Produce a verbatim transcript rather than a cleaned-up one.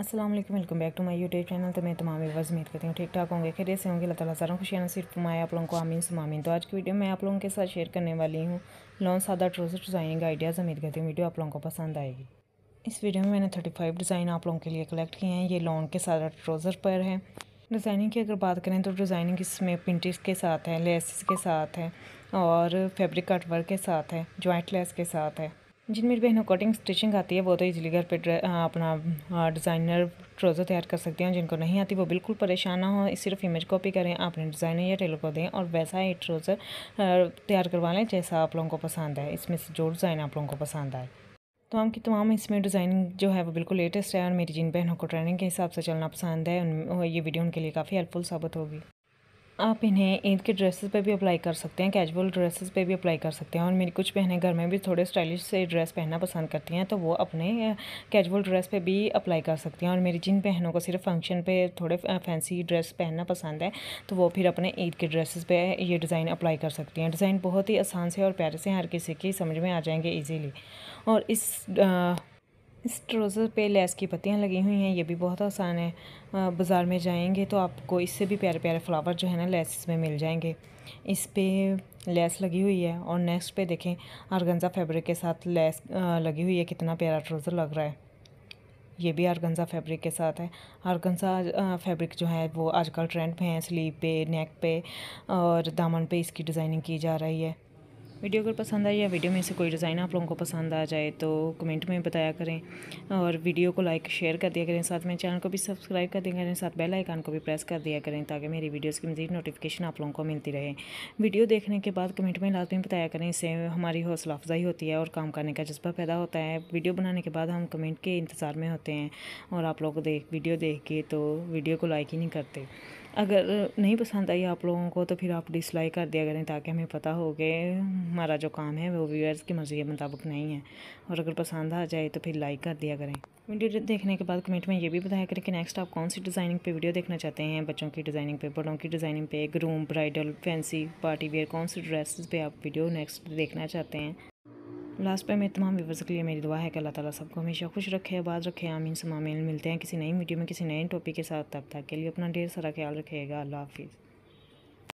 अस्सलाम वालेकुम, welcome back to my YouTube channel. तो मैं तमाम व्यूअर्स उम्मीद करती हूँ ठीक ठाक होंगे, खैरियत से होंगे। अल्लाह ताला सारा खुशियाँ नसीब फरमाए आप लोगों को, आमीन सुम्मा आमीन। तो आज की वीडियो मैं आप लोगों के साथ शेयर करने वाली हूँ लॉन सादा ट्राउज़र डिज़ाइनिंग आइडियाज़। उम्मीद करती हूँ वीडियो आप लोगों को पसंद आएगी। इस वीडियो में मैंने थर्टी फाइव डिज़ाइन आप लोगों के लिए कलेक्ट किए हैं। ये लॉन के सादा ट्राउज़र पर है। डिज़ाइनिंग की अगर बात करें तो डिज़ाइनिंग इसमें प्रिंट्स के साथ है, लेसेस के साथ है और फैब्रिक कट वर्क के साथ है, जॉइंट लेस के साथ है। जिन मेरी बहनों कटिंग स्टिचिंग आती है वो तो इजीली घर पे अपना डिज़ाइनर ट्राउज़र तैयार कर सकती हैं। जिनको नहीं आती वो बिल्कुल परेशान ना हो, सिर्फ इमेज कॉपी करें, अपने डिज़ाइनर या टेलर को दें और वैसा ही ट्राउज़र तैयार करवा लें जैसा आप लोगों को पसंद है, इसमें से जो डिज़ाइन आप लोगों को पसंद आए। तमाम की तमाम इसमें डिज़ाइनिंग जो है वो बिल्कुल लेटेस्ट है और मेरी जिन बहनों को ट्रेंडिंग के हिसाब से चलना पसंद है उन ये वीडियो उनके लिए काफ़ी हेल्पफुल साबित होगी। आप इन्हें ईद के ड्रेसेस पे भी अप्लाई कर सकते हैं, कैजुअल ड्रेसेस पे भी अप्लाई कर सकते हैं। और मेरी कुछ बहनें घर में भी थोड़े स्टाइलिश से ड्रेस पहनना पसंद करती हैं तो वो अपने कैजुअल ड्रेस पे भी अप्लाई कर सकती हैं। और मेरी जिन बहनों को सिर्फ फंक्शन पे थोड़े फैंसी ड्रेस पहनना पसंद है तो वो फिर अपने ईद के ड्रेसेस पे ये डिज़ाइन अप्लाई कर सकती हैं। डिज़ाइन बहुत ही आसान से और प्यारे से हर किसी की समझ में आ जाएंगे ईजीली। और इस आ, इस ट्राउज़र पे लेस की पत्तियाँ लगी हुई हैं, ये भी बहुत आसान है। बाज़ार में जाएंगे तो आपको इससे भी प्यारे प्यारे फ्लावर जो है ना लेस में मिल जाएंगे। इस पे लेस लगी हुई है और नेक्स्ट पे देखें आर्गेन्जा फैब्रिक के साथ लेस लगी हुई है। कितना प्यारा ट्राउज़र लग रहा है, ये भी आर्गेन्जा फैब्रिक के साथ है। आर्गेन्जा फैब्रिक जो है वो आजकल ट्रेंड में है, स्लीव पे, नेक पे और दामन पे इसकी डिज़ाइनिंग की जा रही है। वीडियो अगर पसंद आए या वीडियो में से कोई डिज़ाइन आप लोगों को पसंद आ जाए तो कमेंट में बताया करें और वीडियो को लाइक शेयर कर दिया करें, साथ में चैनल को भी सब्सक्राइब कर दिया करें, साथ बेल आइकन को भी प्रेस कर दिया करें ताकि मेरी वीडियोस की मज़ीद नोटिफिकेशन आप लोगों को मिलती रहे। वीडियो देखने के बाद कमेंट में लाजमी बताया करें, इससे हमारी हौसला अफजाई होती है और काम करने का जज्बा पैदा होता है। वीडियो बनाने के बाद हम कमेंट के इंतज़ार में होते हैं और आप लोग देख वीडियो देख के तो वीडियो को लाइक ही नहीं करते। अगर नहीं पसंद आई आप लोगों को तो फिर आप डिसलाइक कर दिया करें ताकि हमें पता हो कि हमारा जो काम है वो व्यूअर्स की मर्ज़ी के मुताबिक नहीं है। और अगर पसंद आ जाए तो फिर लाइक कर दिया करें। वीडियो देखने के बाद कमेंट में ये भी बताया करें कि नेक्स्ट आप कौन सी डिज़ाइनिंग पे वीडियो देखना चाहते हैं। बच्चों की डिज़ाइनिंग पे, बड़ों की डिज़ाइनिंग पे, groom, bridal, fancy, party wear, कौन सी ड्रेसेस पे आप वीडियो नेक्स्ट देखना चाहते हैं। लास्ट पे मैं तमाम व्यूअर्स के लिए मेरी दुआ है कि अल्लाह ताला सबको हमेशा खुश रखे, आबाद रखे, आमीन सुम्मा आमीन। मिलते हैं किसी नई वीडियो में किसी नए टॉपिक के साथ, तब तक के लिए अपना ढेर सारा ख्याल रखिएगा। अल्लाह हाफिज़।